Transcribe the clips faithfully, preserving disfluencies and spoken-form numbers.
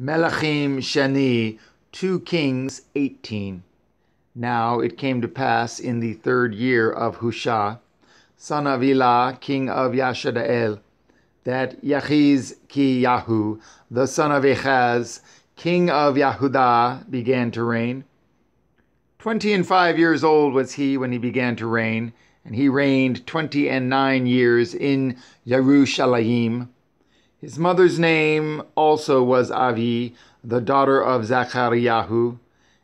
Melachim Shani, two Kings eighteen. Now it came to pass in the third year of Husha, son of Elah, king of Yashadael, that Yechizkiyahu, the son of Echaz, king of Yehudah, began to reign. Twenty and five years old was he when he began to reign, and he reigned twenty and nine years in Yerushalayim. His mother's name also was Avi, the daughter of Zachariahu,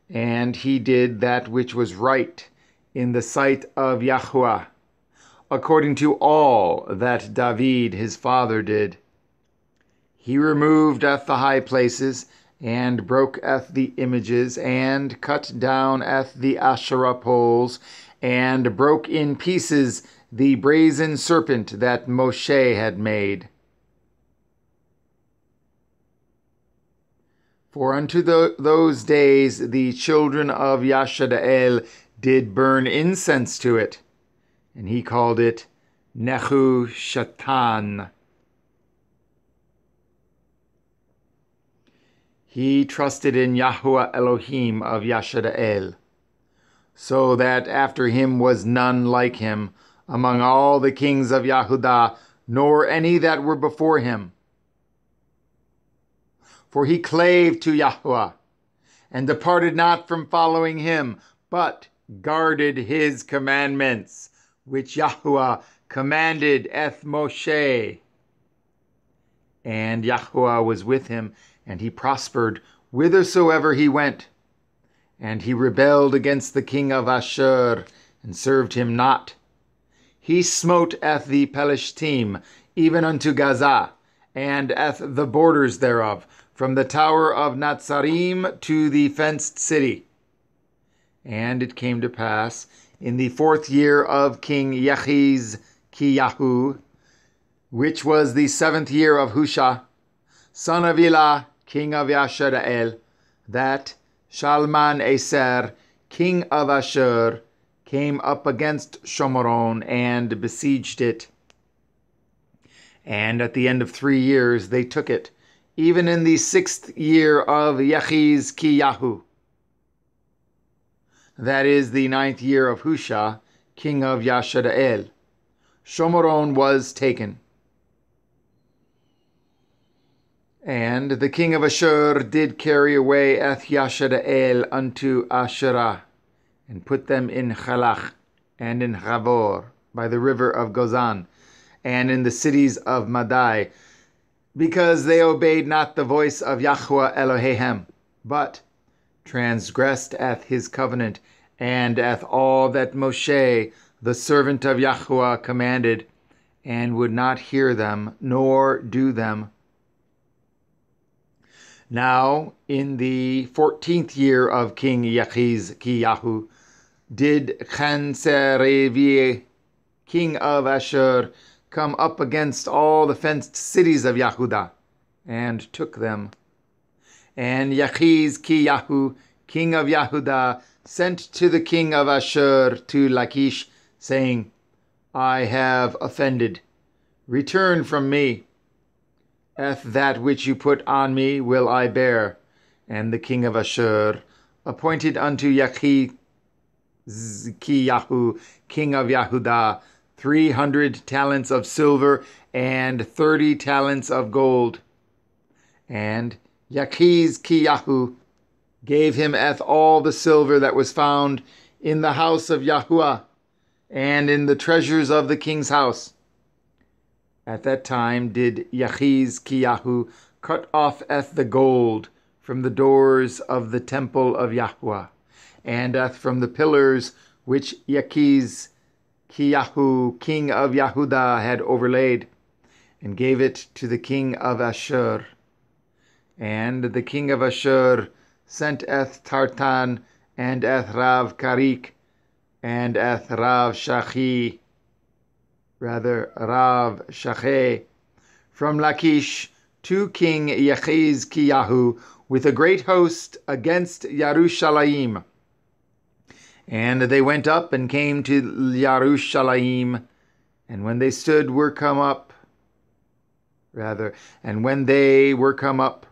and he did that which was right in the sight of Yahuwah, according to all that David his father did. He removed the high places, and broke the images, and cut down the Asherah poles, and broke in pieces the brazen serpent that Moshe had made. For unto the, those days the children of Yashadael did burn incense to it, and he called it Nehushtan. He trusted in Yahuwah Elohim of Yashadael, so that after him was none like him among all the kings of Yehudah, nor any that were before him. For he clave to Yahuwah, and departed not from following him, but guarded his commandments, which Yahuwah commanded eth Moshe. And Yahuwah was with him, and he prospered whithersoever he went. And he rebelled against the king of Ashur, and served him not. He smote eth the Pelishtim, even unto Gaza, and eth the borders thereof, from the tower of Nazarim to the fenced city. And it came to pass in the fourth year of King Yechizkiyahu, which was the seventh year of Husha, son of Elah, king of Yashadael, that Shalmaneser, king of Ashur, came up against Shomaron and besieged it. And at the end of three years they took it, even in the sixth year of Yechizkiyahu, that is the ninth year of Husha, king of Yashadael, Shomaron was taken. And the king of Ashur did carry away eth Yashadael unto Asherah, and put them in Chalach, and in Chavor, by the river of Gozan, and in the cities of Madai, because they obeyed not the voice of Yahuwah Elohim, but transgressed eth his covenant, and eth all that Moshe, the servant of Yahuwah, commanded, and would not hear them, nor do them. Now in the fourteenth year of King Yechizkiyahu, did Chenserevi, king of Ashur, come up against all the fenced cities of Yehudah, and took them. And Yechizkiyahu, king of Yehudah, sent to the king of Ashur to Lachish, saying, I have offended. Return from me. Eth that which you put on me will I bear. And the king of Ashur appointed unto Yechizkiyahu, king of Yehudah, three hundred talents of silver, and thirty talents of gold. And Yechizkiyahu gave him eth all the silver that was found in the house of Yahuwah, and in the treasures of the king's house. At that time did Yechizkiyahu cut off eth the gold from the doors of the temple of Yahuwah, and eth from the pillars which Yechizkiyahu, Kiyahu, king of Yehudah, had overlaid, and gave it to the king of Ashur. And the king of Ashur sent eth Tartan, and eth Rav Karik, and eth Rav Shachai, rather Rav Shachai, from Lachish to King Yechizkiyahu, with a great host against Yerushalayim. And they went up and came to Yerushalayim, and when they stood were come up, rather, and when they were come up,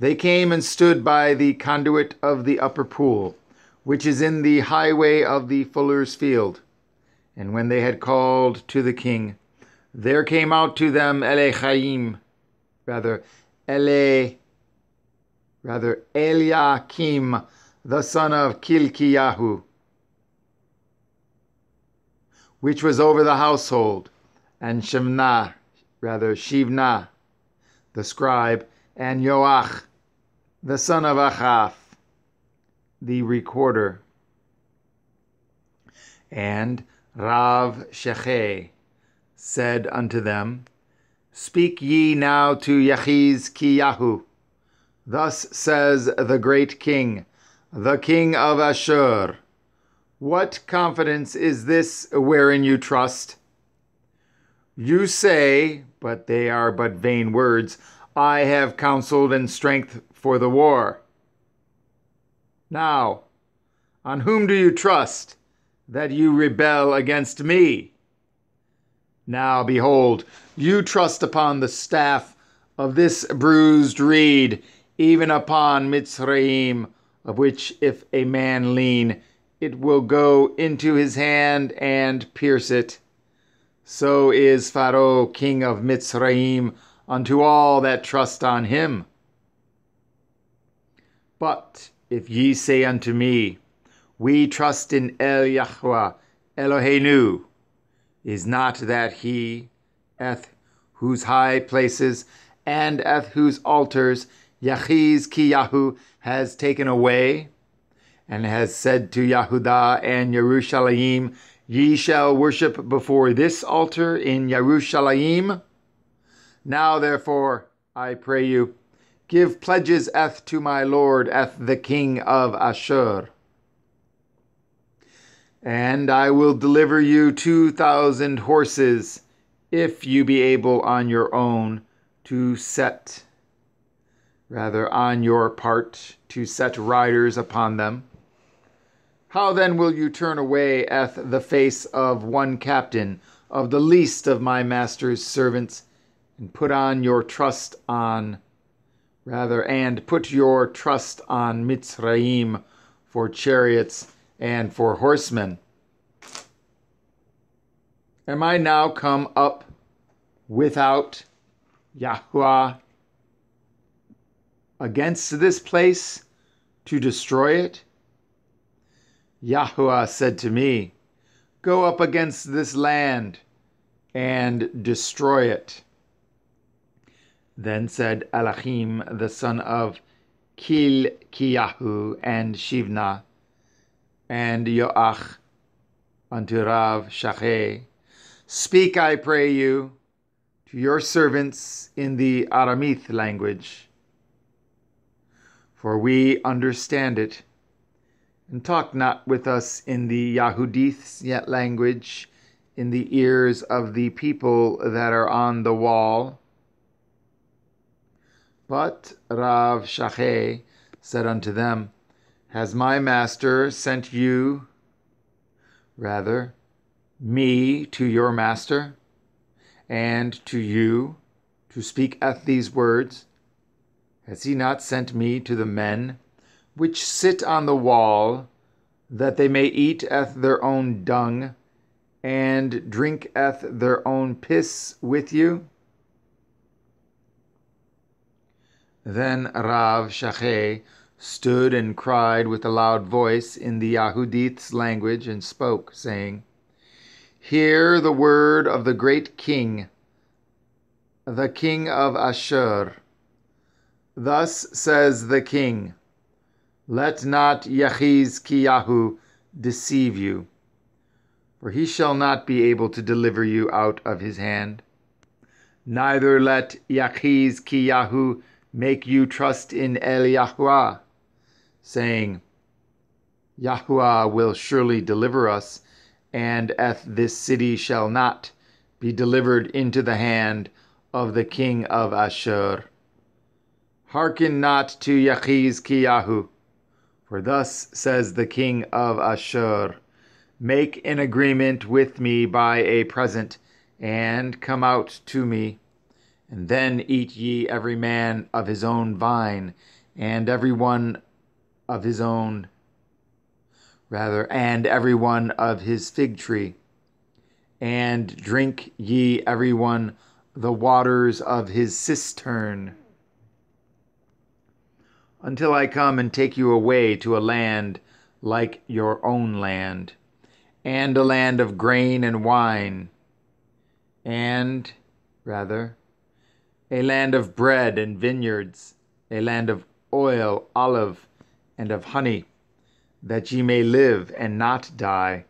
They came and stood by the conduit of the upper pool, which is in the highway of the fuller's field. And when they had called to the king, there came out to them Elyakim, rather Ele, rather Elyakim, the son of Chilkiyahu, which was over the household, and Shivna, rather Shivna, the scribe, and Yoach, the son of Echaz, the recorder, and Rav Shachai said unto them, Speak ye now to Yechizkiyahu. Thus says the great king, the king of Ashur, What confidence is this wherein you trust? You say, but they are but vain words, I have counseled and strength for the war. Now, on whom do you trust, that you rebel against me? Now, behold, you trust upon the staff of this bruised reed, even upon Mitzrayim, of which if a man lean, it will go into his hand and pierce it. So is Pharaoh, king of Mitzrayim, unto all that trust on him. But if ye say unto me, We trust in El Yahuwah, Eloheinu, is not that he, at whose high places and at whose altars Yechizkiyahu has taken away, and has said to Yehudah and Yerushalayim, Ye shall worship before this altar in Yerushalayim? Now therefore, I pray you, give pledges eth to my lord eth the king of Ashur. And I will deliver you two thousand horses, if you be able on your own to set, rather on your part to set riders upon them. How then will you turn away eth the face of one captain of the least of my master's servants, and put on your trust on, rather, and put your trust on Mitzrayim for chariots and for horsemen? Am I now come up without Yahuwah against this place to destroy it? Yahuwah said to me, Go up against this land and destroy it. Then said Elyakim, the son of Chilkiyahu, and Shivna, and Yoach, unto Rav Shachai, Speak, I pray you, to your servants in the Aramith language, for we understand it, and talk not with us in the Yahudith yet language, in the ears of the people that are on the wall. But Rav Shachai said unto them, Has my master sent you, rather, me to your master, and to you, to speak at these words? Has he not sent me to the men which sit on the wall, that they may eat at their own dung, and drink at their own piss with you? Then Rav Shachai stood and cried with a loud voice in the Yahudith's language, and spoke, saying, Hear the word of the great king, the king of Ashur. Thus says the king, Let not Yechizkiyahu deceive you, for he shall not be able to deliver you out of his hand. Neither let Yechizkiyahu make you trust in El Yahuwah, saying, Yahuwah will surely deliver us, and eth this city shall not be delivered into the hand of the king of Ashur. Hearken not to Yechizkiyahu, for thus says the king of Ashur, Make an agreement with me by a present, and come out to me, And then eat ye every man of his own vine, and every one of his own, rather, and every one of his fig tree. And drink ye every one the waters of his cistern, until I come and take you away to a land like your own land, and a land of grain and wine, and, rather, a land of bread and vineyards, a land of oil, olive, and of honey, that ye may live and not die,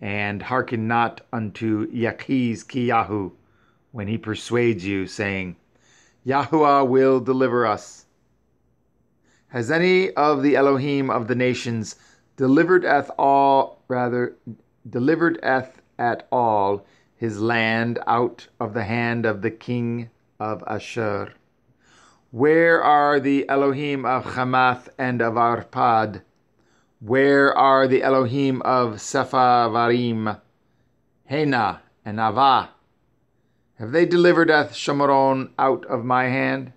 and hearken not unto Yechizkiyahu, when he persuades you, saying, Yahuwah will deliver us. Has any of the Elohim of the nations delivered at all, rather, delivered at, at all his land out of the hand of the king of Ashur? Where are the Elohim of Hamath and of Arpad? Where are the Elohim of Sepharvarim, Hena, and Ava? Have they delivered at Shomaron out of my hand?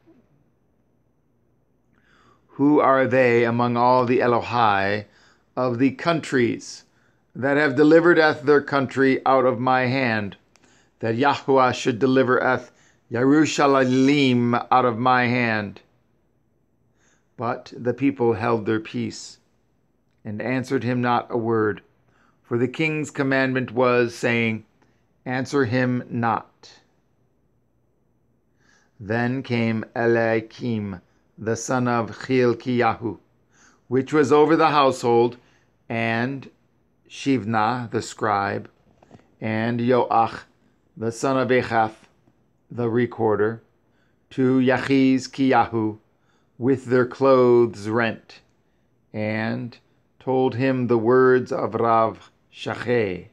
Who are they among all the Elohai of the countries that have delivered at their country out of my hand, that Yahuwah should deliver at Yerushalayim out of my hand? But the people held their peace and answered him not a word, for the king's commandment was, saying, Answer him not. Then came Elyakim, the son of Chilkiyahu, which was over the household, and Shivna, the scribe, and Yoach, the son of Echaz, the recorder, to Yechizkiyahu, with their clothes rent, and told him the words of Rav Shachai.